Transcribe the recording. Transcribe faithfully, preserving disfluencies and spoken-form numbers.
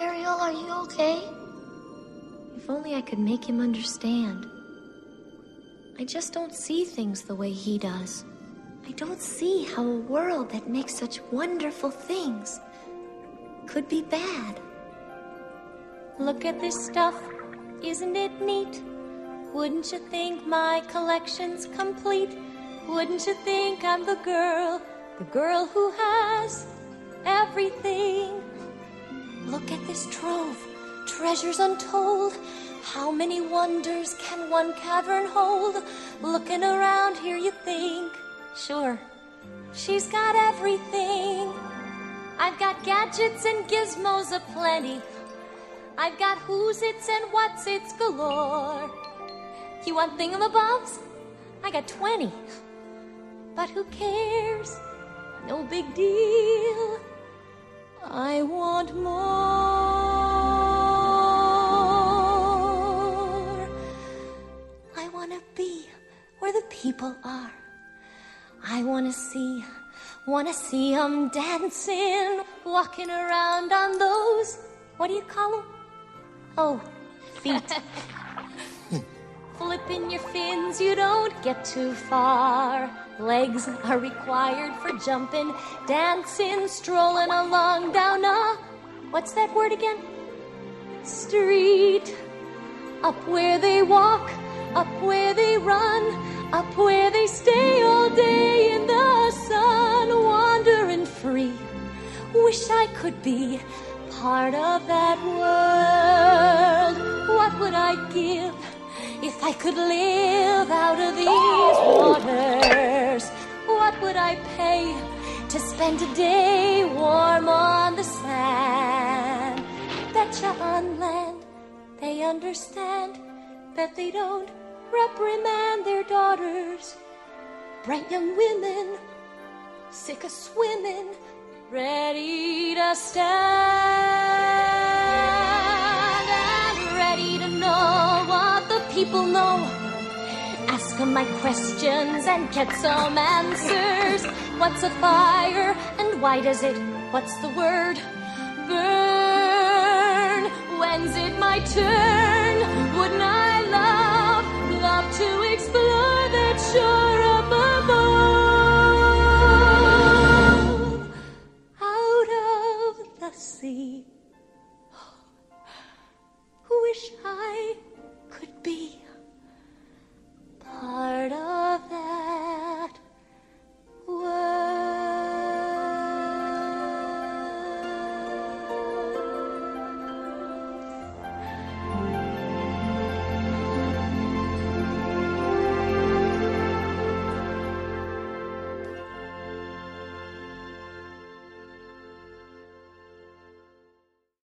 Ariel, are you okay? If only I could make him understand. I just don't see things the way he does. I don't see how a world that makes such wonderful things could be bad. Look at this stuff. Isn't it neat? Wouldn't you think my collection's complete? Wouldn't you think I'm the girl, the girl who has everything? Look at this trove, treasures untold. How many wonders can one cavern hold? Looking around here you think, sure, she's got everything. I've got gadgets and gizmos aplenty. I've got who's its and what's its galore. You want thingamabobs? I got twenty. But who cares? No big deal. I want more. I want to be where the people are. I want to see, want to see them dancing, walking around on those, what do you call them? Oh, feet. Flipping your fins, you don't get too far. Legs are required for jumping, dancing, strolling along down a... what's that word again? Street. Up where they walk, up where they run, up where they stay all day in the sun, wandering free. Wish I could be part of that world. What would I give if I could live out of these waters? What would I pay to spend a day warm on the sand? Betcha on land they understand. Bet they don't reprimand their daughters. Bright young women, sick of swimming, ready to stand and ready to know what the people know. Ask them my questions and get some answers. What's a fire and why does it, what's the word, burn? When's it my turn? Wouldn't I love, love to explore that shore?